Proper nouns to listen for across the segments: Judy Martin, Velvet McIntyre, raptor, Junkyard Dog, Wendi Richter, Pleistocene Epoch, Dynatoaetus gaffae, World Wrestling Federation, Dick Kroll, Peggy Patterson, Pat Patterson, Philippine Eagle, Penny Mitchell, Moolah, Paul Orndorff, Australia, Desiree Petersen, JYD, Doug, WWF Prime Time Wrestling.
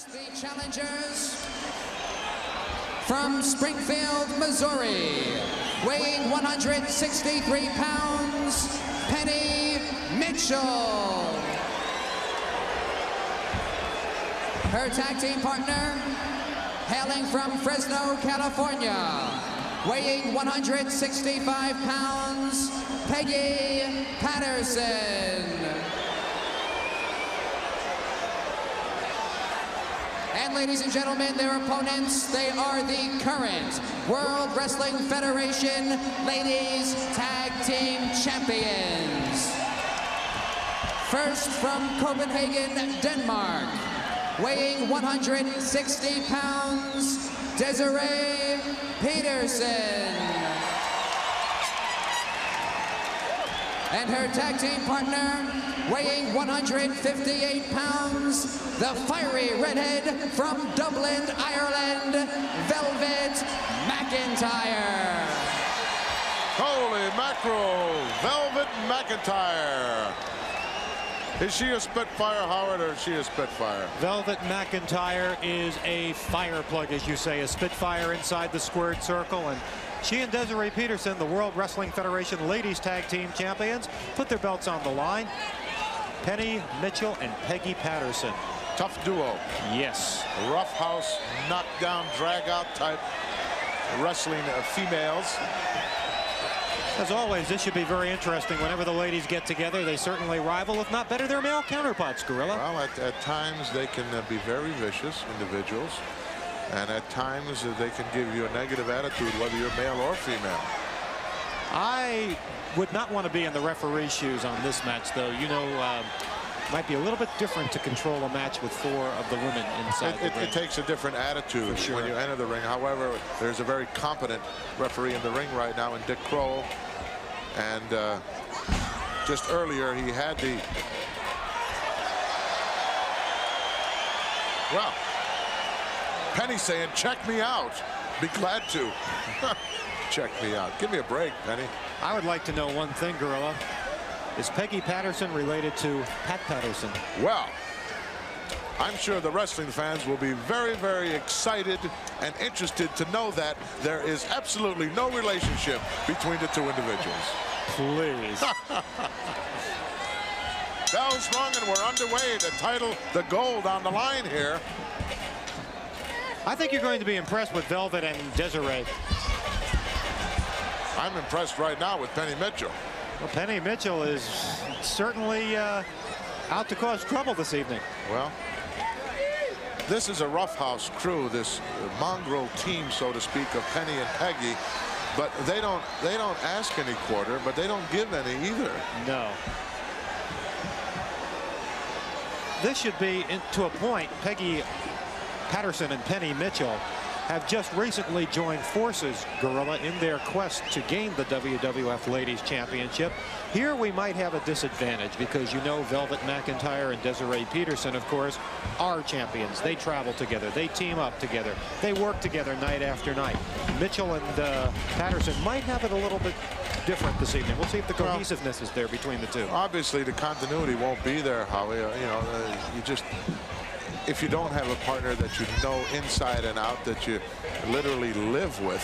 Introduce the challengers from Springfield, Missouri, weighing 163 pounds, Penny Mitchell. Her tag team partner, hailing from Fresno, California, weighing 165 pounds, Peggy Patterson. And ladies and gentlemen, their opponents, they are the current World Wrestling Federation Ladies Tag Team Champions. First from Copenhagen, Denmark, weighing 160 pounds, Desiree Petersen. And her tag team partner, weighing 158 pounds, the fiery redhead from Dublin, Ireland, Velvet McIntyre. Holy mackerel, Velvet McIntyre. Is she a Spitfire, Howard, or is she a Spitfire? Velvet McIntyre is a fireplug, as you say, a Spitfire inside the squared circle. And she and Desiree Petersen, the World Wrestling Federation Ladies Tag Team Champions, put their belts on the line. Penny Mitchell and Peggy Patterson. Tough duo. Yes. Rough house, knockdown, drag out type wrestling females. As always, this should be very interesting. Whenever the ladies get together, they certainly rival, if not better, their male counterparts, Gorilla. Well, at times they can be very vicious individuals. And at times they can give you a negative attitude, whether you're male or female. I would not want to be in the referee's shoes on this match, though. You know, it might be a little bit different to control a match with four of the women inside the ring. It takes a different attitude when you enter the ring. However, there's a very competent referee in the ring right now in Dick Kroll. And just earlier, he had the... Well, Penny saying, check me out. Be glad to. Check me out. Give me a break, Penny. I would like to know one thing, Gorilla. Is Peggy Patterson related to Pat Patterson? Well, I'm sure the wrestling fans will be very, very excited and interested to know that there is absolutely no relationship between the two individuals. Please. Bell's rung and we're underway. The title, the gold on the line here. I think you're going to be impressed with Velvet and Desiree. I'm impressed right now with Penny Mitchell. Well, Penny Mitchell is certainly out to cause trouble this evening. Well, this is a roughhouse crew, this mongrel team, so to speak, of Penny and Peggy. But they don't ask any quarter, but they don't give any either. No. This should be, to a point, Peggy Patterson and Penny Mitchell have just recently joined forces, Gorilla, in their quest to gain the WWF Ladies Championship. Here we might have a disadvantage because, you know, Velvet McIntyre and Desiree Petersen, of course, are champions. They travel together. They team up together. They work together night after night. Mitchell and Patterson might have it a little bit different this evening. We'll see if the cohesiveness is there between the two. Obviously, the continuity won't be there, Howie. You know, you just... If you don't have a partner that you know inside and out, that you literally live with,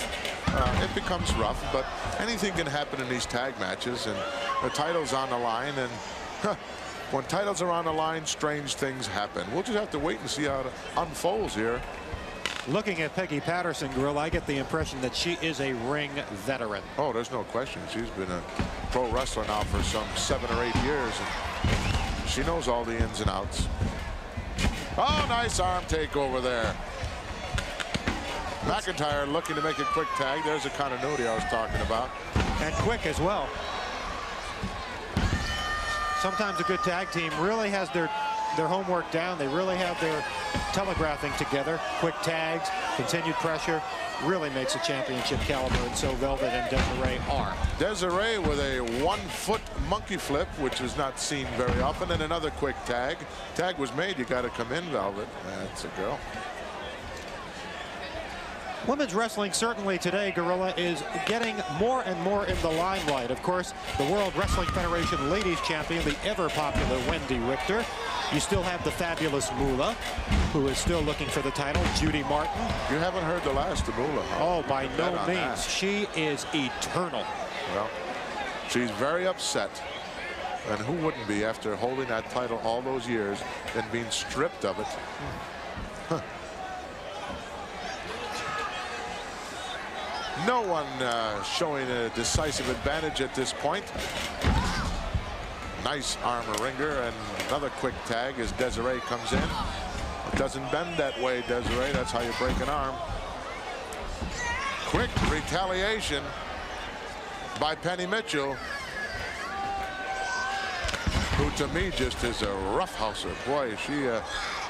it becomes rough. But anything can happen in these tag matches, and the title's on the line. And when titles are on the line, strange things happen. We'll just have to wait and see how it unfolds here. Looking at Peggy Patterson, Gorilla, I get the impression that she is a ring veteran. Oh, there's no question. She's been a pro wrestler now for some 7 or 8 years. And she knows all the ins and outs. Oh, nice arm takeover there. McIntyre looking to make a quick tag. There's the continuity I was talking about. And quick as well. Sometimes a good tag team really has their homework down. They really have their telegraphing together. Quick tags, continued pressure, really makes a championship caliber, and so Velvet and Desiree are. Desiree with a one-foot monkey flip, which is not seen very often, and another quick tag. Tag was made, you gotta come in, Velvet. That's a girl. Women's wrestling certainly today, Gorilla, is getting more and more in the limelight. Of course, the World Wrestling Federation Ladies Champion, the ever-popular Wendi Richter, You still have the fabulous Moolah, who is still looking for the title. Judy Martin. You haven't heard the last of Moolah. Oh, by no means. She is eternal. Well, she's very upset. And who wouldn't be after holding that title all those years and being stripped of it? No one showing a decisive advantage at this point. Nice armor wringer and another quick tag as Desiree comes in. It doesn't bend that way, Desiree. That's how you break an arm. Quick retaliation by Penny Mitchell, who to me just is a roughhouser. Boy, she...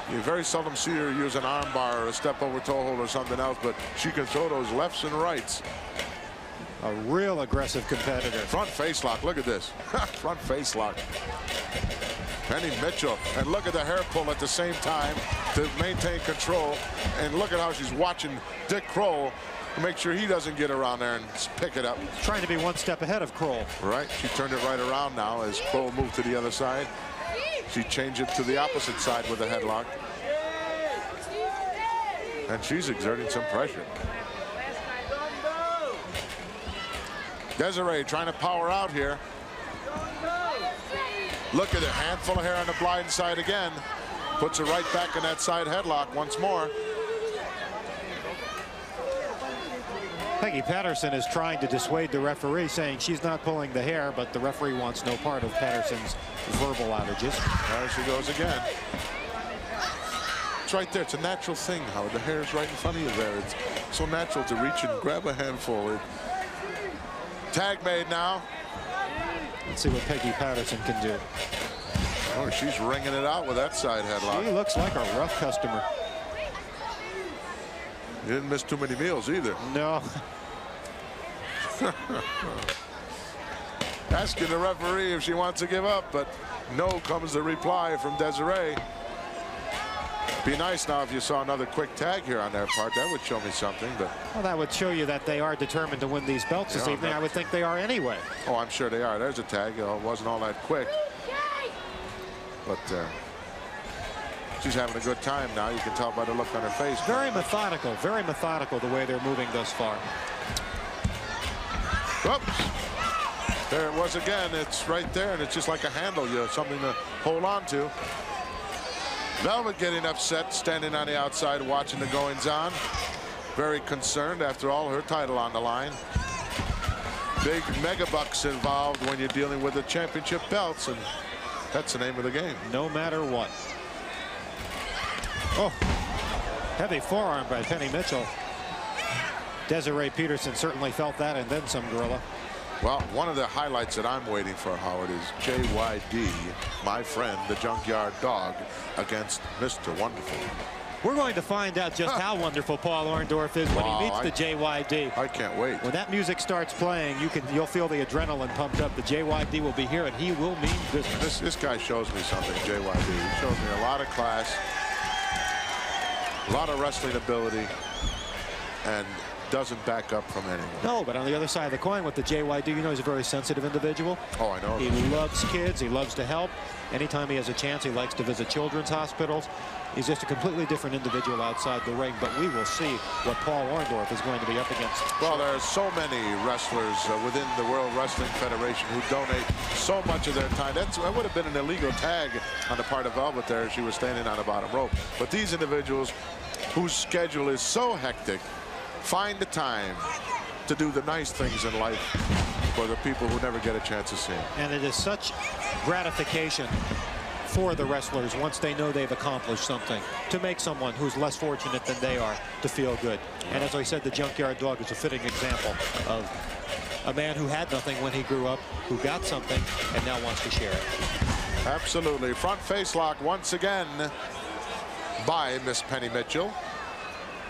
You very seldom see her use an arm bar or a step over toe hold or something else, but she can throw those lefts and rights. A real aggressive competitor. Front face lock. Look at this. Front face lock. Penny Mitchell. And look at the hair pull at the same time to maintain control. And look at how she's watching Dick Kroll to make sure he doesn't get around there and pick it up. Trying to be one step ahead of Kroll. Right. She turned it right around now as Kroll moved to the other side. She changed it to the opposite side with a headlock. And she's exerting some pressure. Desiree trying to power out here. Look at a handful of hair on the blind side again. Puts her right back in that side headlock once more. Peggy Patterson is trying to dissuade the referee, saying she's not pulling the hair, but the referee wants no part of Patterson's verbal outages. There she goes again. It's right there. It's a natural thing, Howard. The hair is right in front of you there. It's so natural to reach and grab a handful. Tag made now. Let's see what Peggy Patterson can do. Oh, she's ringing it out with that side headlock. She looks like a rough customer. You didn't miss too many meals either. No. Asking the referee if she wants to give up, but no comes the reply from Desiree. Be nice now if you saw another quick tag here on their part. That would show me something. But well, that would show you that they are determined to win these belts this evening. I would think they are anyway. Oh, I'm sure they are. There's a tag. It wasn't all that quick. But... she's having a good time now. You can tell by the look on her face. Very methodical the way they're moving thus far. Whoops. There it was again. It's right there, and it's just like a handle. You have something to hold on to. Velvet getting upset, standing on the outside, watching the goings-on. Very concerned, after all, her title on the line. Big mega bucks involved when you're dealing with the championship belts, and that's the name of the game. No matter what. Oh, heavy forearm by Penny Mitchell. Desiree Petersen certainly felt that, and then some, gorilla. Well, one of the highlights that I'm waiting for, Howard, is JYD, my friend, the Junkyard Dog, against Mr. Wonderful. We're going to find out just how wonderful Paul Orndorff is when he meets the JYD. I can't wait. When that music starts playing, you'll feel the adrenaline pumped up. The JYD will be here, and he will mean business. This guy shows me something, JYD. He shows me a lot of class. A lot of wrestling ability, and doesn't back up from anyone. No, but on the other side of the coin with the JYD, you know he's a very sensitive individual. Oh, I know. He loves kids. He loves to help. Anytime he has a chance, he likes to visit children's hospitals. He's just a completely different individual outside the ring, but we will see what Paul Orndorff is going to be up against. Well, there are so many wrestlers within the World Wrestling Federation who donate so much of their time. That would have been an illegal tag on the part of Velvet there. She was standing on the bottom rope. But these individuals whose schedule is so hectic find the time to do the nice things in life for the people who never get a chance to see them. And it is such gratification for the wrestlers once they know they've accomplished something, to make someone who's less fortunate than they are to feel good. And as I said, the Junkyard Dog is a fitting example of a man who had nothing when he grew up, who got something and now wants to share it. Absolutely. Front face lock once again by Miss Penny Mitchell,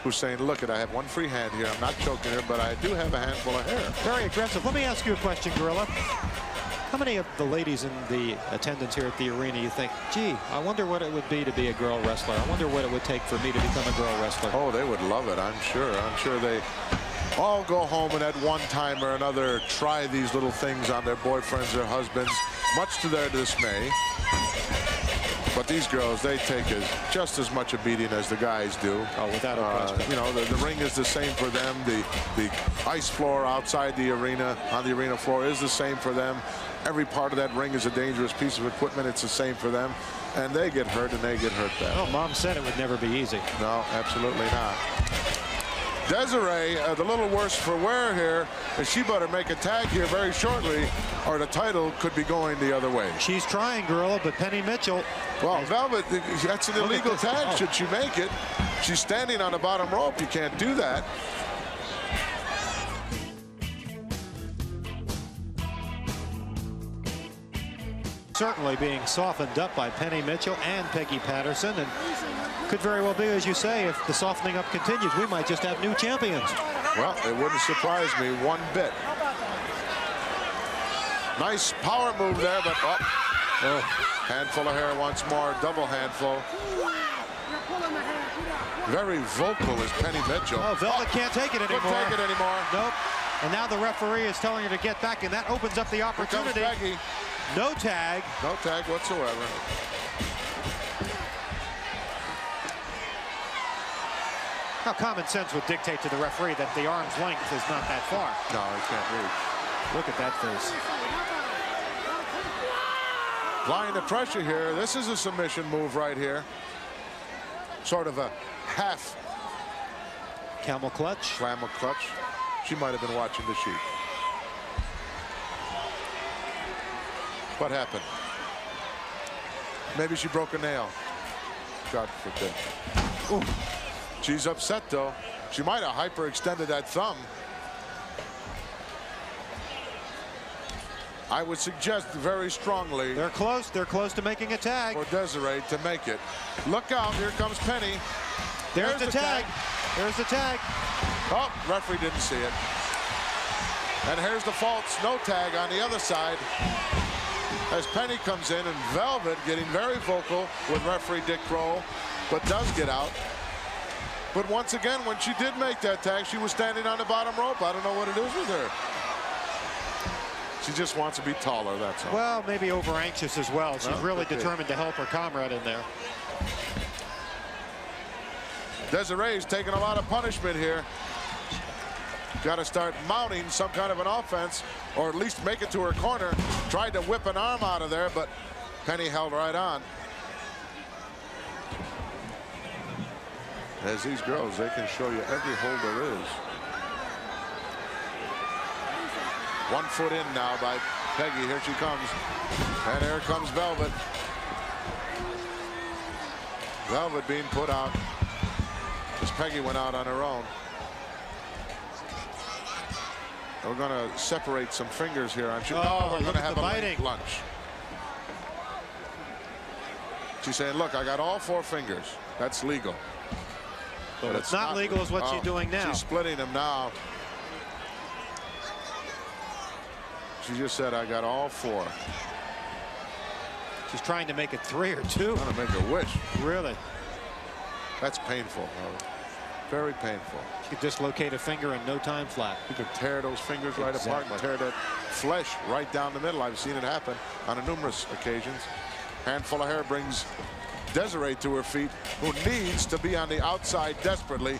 who's saying, look it, I have one free hand here. I'm not choking her, but I do have a handful of hair. Very aggressive. Let me ask you a question, Gorilla. How many of the ladies in the attendance here at the arena you think, gee, I wonder what it would be to be a girl wrestler. I wonder what it would take for me to become a girl wrestler. Oh, they would love it, I'm sure. I'm sure they all go home and at one time or another try these little things on their boyfriends, their husbands, much to their dismay. But But these girls, they take just as much a beating as the guys do. Oh, without a question. You know, the ring is the same for them. The ice floor outside the arena, on the arena floor, is the same for them. Every part of that ring is a dangerous piece of equipment. It's the same for them. And they get hurt, and they get hurt bad. Oh, Mom said it would never be easy. No, absolutely not. Desiree, the little worse for wear here, and she better make a tag here very shortly, or the title could be going the other way. She's trying, Gorilla, but Penny Mitchell. Well, Velvet, that's an illegal tag. Oh. Should she make it? She's standing on the bottom rope. You can't do that. Certainly being softened up by Penny Mitchell and Peggy Patterson, and could very well be, as you say, if the softening up continues, we might just have new champions. Well, it wouldn't surprise me one bit. Nice power move there, but handful of hair once more, double handful. Very vocal is Penny Mitchell. Oh, Velvet can't take it anymore. Can't take it anymore. Nope. And now the referee is telling her to get back, and that opens up the opportunity. Here comes Peggy. No tag. No tag whatsoever. Now, common sense would dictate to the referee that the arm's length is not that far. No, he can't reach. Look at that face. Applying the pressure here. This is a submission move right here. Sort of a half. Camel clutch. Camel clutch. She might have been watching the sheet. What happened? Maybe she broke a nail. God forbid. Ooh. She's upset, though. She might have hyperextended that thumb. I would suggest very strongly. They're close. They're close to making a tag. For Desiree to make it. Look out. Here comes Penny. There's the tag. There's the tag. Oh, referee didn't see it. And here's the false no tag on the other side. As Penny comes in, and Velvet getting very vocal with referee Dick Kroll, but does get out. But once again, when she did make that tag, she was standing on the bottom rope. I don't know what it is with her. She just wants to be taller, that's all. Well, maybe over anxious as well. She's really determined to help her comrade in there. Desiree's taking a lot of punishment here. Got to start mounting some kind of an offense, or at least make it to her corner. Tried to whip an arm out of there, but Penny held right on. As these girls, they can show you every hold there is. One foot in now by Peggy. Here she comes. And here comes Velvet. Velvet being put out as Peggy went out on her own. We're going to separate some fingers here. I'm sure. Oh, we're going to have a lunch. She's saying, look, I got all four fingers. That's legal. But it's not legal is what she's doing now. She's splitting them now. She just said, I got all four. She's trying to make it three or two. Trying to make a wish. Really? That's painful. Very painful. You could dislocate a finger in no time flat. You could tear those fingers right apart and tear that flesh right down the middle. I've seen it happen on numerous occasions. Handful of hair brings Desiree to her feet, who needs to be on the outside desperately.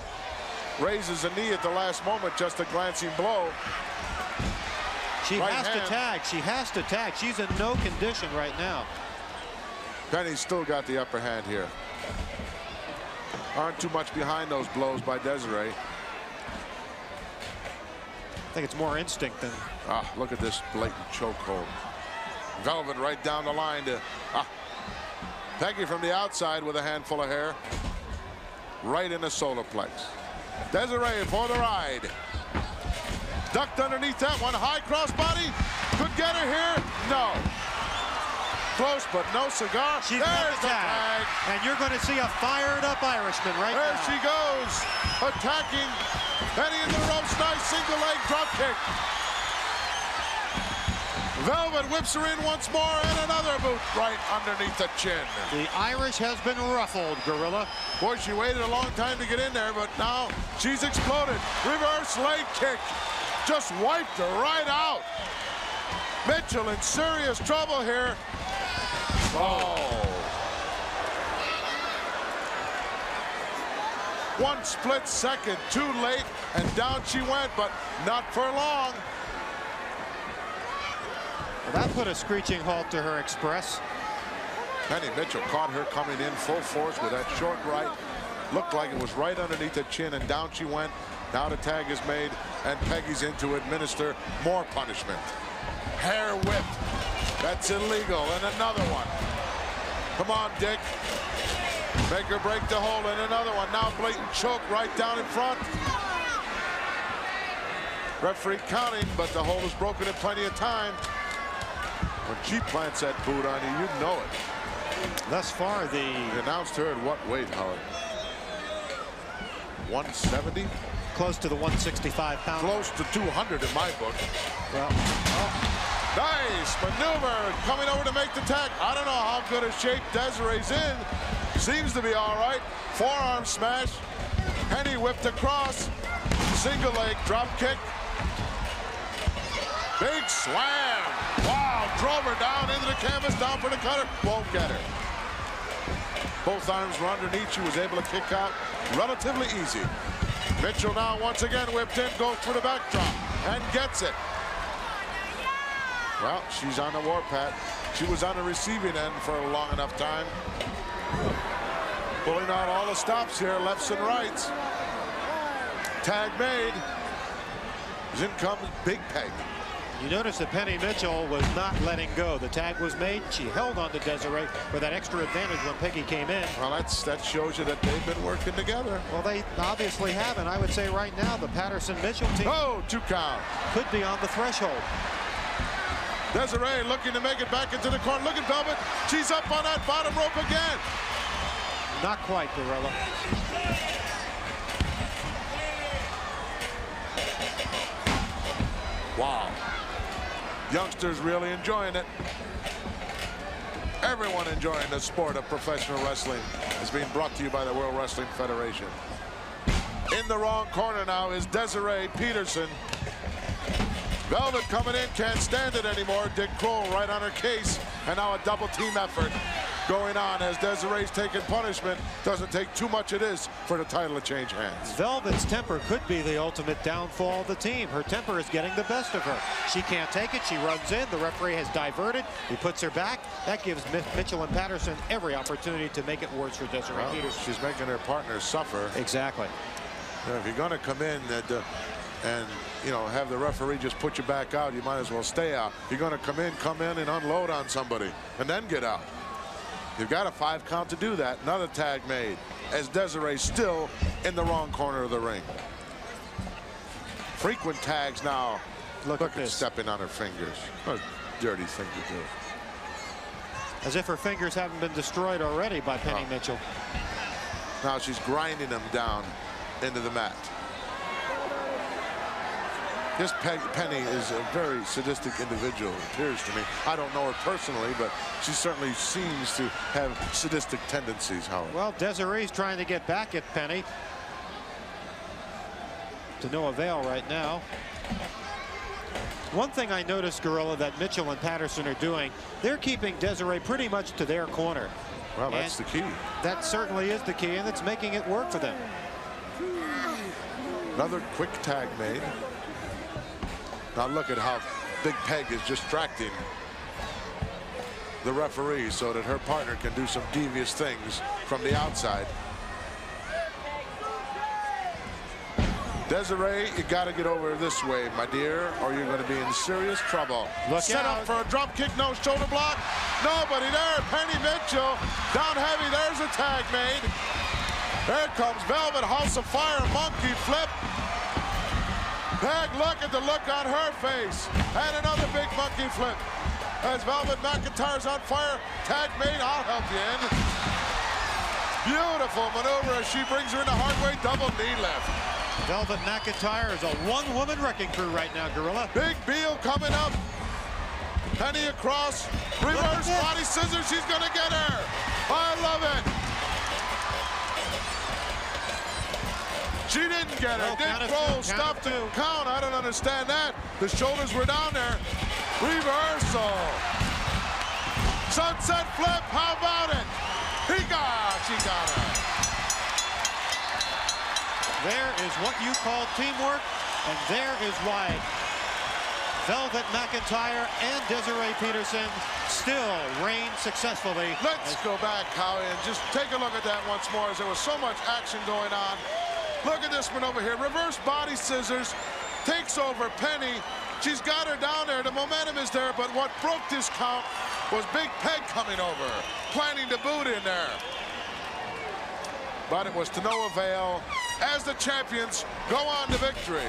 Raises a knee at the last moment, just a glancing blow. She has to tag. She has to tag. She's in no condition right now. Penny's still got the upper hand here. Aren't too much behind those blows by Desiree. I think it's more instinct than. Ah, look at this blatant chokehold. Velvet right down the line to. Ah, Peggy from the outside with a handful of hair. Right in the solar plex. Desiree for the ride. Ducked underneath that one. High crossbody. Could get her here. No. Close, but no cigar. She's there's the tag. And you're going to see a fired-up Irishman right there now. There she goes, attacking. Penny in the ropes, nice single-leg drop kick. Velvet whips her in once more, and another boot right underneath the chin. The Irish has been ruffled, Gorilla. Boy, she waited a long time to get in there, but now she's exploded. Reverse leg kick. Just wiped her right out. Mitchell in serious trouble here. Oh. One split second too late, and down she went, but not for long. Well, that put a screeching halt to her express. Penny Mitchell caught her coming in full force with that short right. Looked like it was right underneath the chin, and down she went. Now the tag is made, and Peggy's in to administer more punishment. Hair whip. That's illegal, and another one. Come on, Dick. Make her break the hold, and another one. Now blatant choke right down in front. Referee counting, but the hold is broken in plenty of time. When she plants that boot on you know it. Thus far, they announced her at what weight, Howard? 170? Close to the 165 pound. Close to 200 in my book. Well, nice maneuver coming over to make the tag. I don't know how good a shape Desiree's in. Seems to be all right. Forearm smash. Penny whipped across. Single leg drop kick. Big slam. Wow, drove her down into the canvas, down for the cutter. Won't get her. Both arms were underneath. She was able to kick out relatively easy. Mitchell now once again whipped in, goes for the backdrop and gets it. Well, she's on the warpath. She was on the receiving end for a long enough time. Pulling out all the stops here, lefts and rights. Tag made. In comes Big Peg. You notice that Penny Mitchell was not letting go. The tag was made. She held on to Desiree for that extra advantage when Peggy came in. Well, that shows you that they've been working together. Well, they obviously have, and I would say right now the Patterson-Mitchell team. Oh, two count. Could be on the threshold. Desiree looking to make it back into the corner. Look at Velvet. She's up on that bottom rope again. Not quite, Gorilla. Wow. Youngsters really enjoying it. Everyone enjoying the sport of professional wrestling is being brought to you by the World Wrestling Federation. In the wrong corner now is Desiree Petersen. Velvet coming in, can't stand it anymore. Dick Kroll right on her case, and now a double team effort going on as Desiree's taking punishment. Doesn't take too much of this for the title to change hands. Velvet's temper could be the ultimate downfall of the team. Her temper is getting the best of her. She can't take it, she runs in, the referee has diverted, he puts her back. That gives Mitchell and Patterson every opportunity to make it worse for Desiree Petersen. She's making her partner suffer. Exactly. Now, if you're gonna come in and you know, have the referee just put you back out, you might as well stay out. You're going to come in and unload on somebody and then get out. You've got a 5 count to do that. Another tag made as Desiree still in the wrong corner of the ring. Frequent tags now. Look at this. Stepping on her fingers. What a dirty thing to do. As if her fingers haven't been destroyed already by Penny Mitchell. Now she's grinding them down into the mat. This Penny is a very sadistic individual, it appears to me. I don't know her personally, but she certainly seems to have sadistic tendencies, Howard. Well, Desiree's trying to get back at Penny. To no avail right now. One thing I noticed, Gorilla, that Mitchell and Patterson are doing, they're keeping Desiree pretty much to their corner. Well, that's the key. That certainly is the key, and it's making it work for them. Another quick tag made. Now look at how Big Peg is distracting the referee so that her partner can do some devious things from the outside. Desiree, you got to get over this way, my dear, or you're going to be in serious trouble. Look Set out. Up for a drop kick, no shoulder block. Nobody there. Penny Mitchell down heavy. There's a tag made. There comes Velvet, House of Fire, monkey flip. Peg, look at the look on her face. And another big monkey flip. As Velvet McIntyre's on fire, tag made, I'll help you in. Beautiful maneuver as she brings her in the hard way, double knee lift. Velvet McIntyre is a one-woman wrecking crew right now, Gorilla. Big Beal coming up. Penny across, reverse body scissors, she's gonna get her. I love it. She didn't get it. Dick Kroll stopped the count. I don't understand that. The shoulders were down there. Reversal. Sunset flip. How about it? He got her. She got her. There is what you call teamwork, and there is why Velvet McIntyre and Desiree Petersen still reign successfully. Let's go back, Howie, and just take a look at that once more, as there was so much action going on. Look at this one over here. Reverse body scissors, takes over Penny. She's got her down there. The momentum is there, but what broke this count was Big Peg coming over, planning to boot in there. But it was to no avail, as the champions go on to victory.